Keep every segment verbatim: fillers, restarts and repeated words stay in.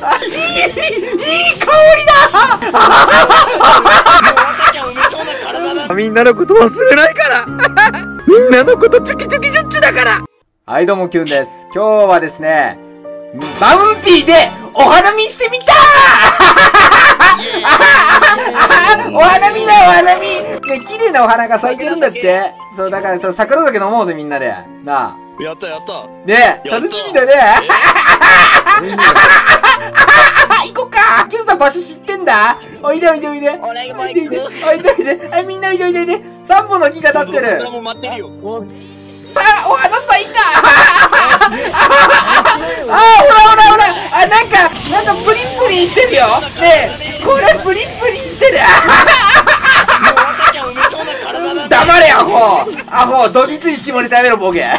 あ、いい、いい香りだ。みんなのこと忘れないからみんなのことチュキチュキチュッチュだから。はい、どうもキュンです。今日はですね、バウンティーでお花見してみたーお花見だよ、お花見。ね、綺麗なお花が咲いてるんだって。そう、だから、そう、桜酒飲もうぜ、みんなで。なあ。やったやった。ねえ、楽しみだね。行こっか。キュンさん場所知ってんだ。おいでおいでおいで。おいでおいで。おいでおいで。あ、みんなおいでおいでおいで。三本の木が立ってる。あ、お花咲いた。あ、ほらほらほら。あ、なんか、なんかプリンプリンしてるよ。ねえ、これプリンプリンしてる。黙れアホアホ、どぎつい絞り食べろボケ。も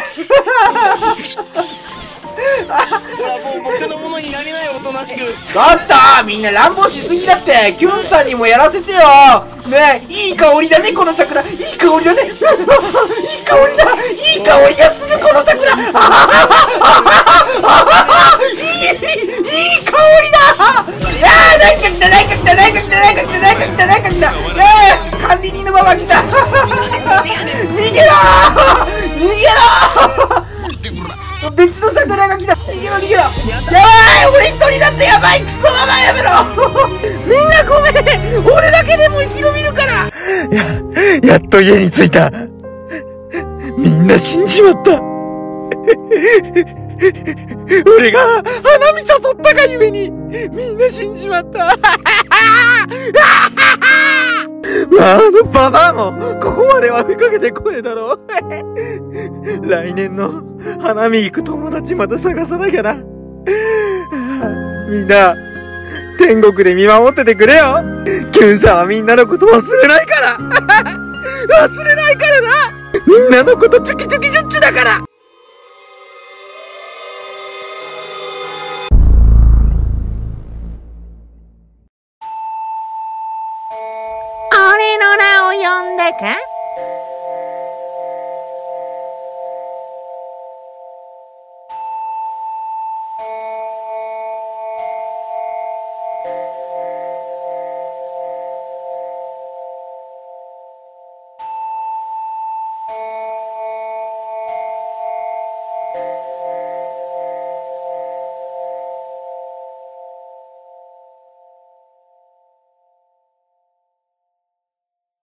う僕のものになれない、おとなしく。だった、みんな乱暴しすぎだって。キュンさんにもやらせてよ。ねえ、いい香りだね、この桜。いい香りだねいい香りだ、いい香りがする、この桜。いい、いい香りだ。ああ、なんか来た、なんか来た、なんか来た、なんか来た、なんか来た、なんか来た。ええ、管理人のママ来た。逃げろー、逃げろー。別の桜が来た。逃げろ逃げろ。やばい、俺一人だってやばい。クソママやめろみんなごめん、俺だけでも生き延びるから。ややっと家に着いた。みんな死んじまった俺が花見誘ったがゆえにみんな死んじまったあのババアもここまでは追いかけてこねえだろう来年の花見行く友達また探さなきゃなみんな天国で見守っててくれよ。キュンさんはみんなのこと忘れないから忘れないからな。みんなのことチュキチュキチュッチュだから。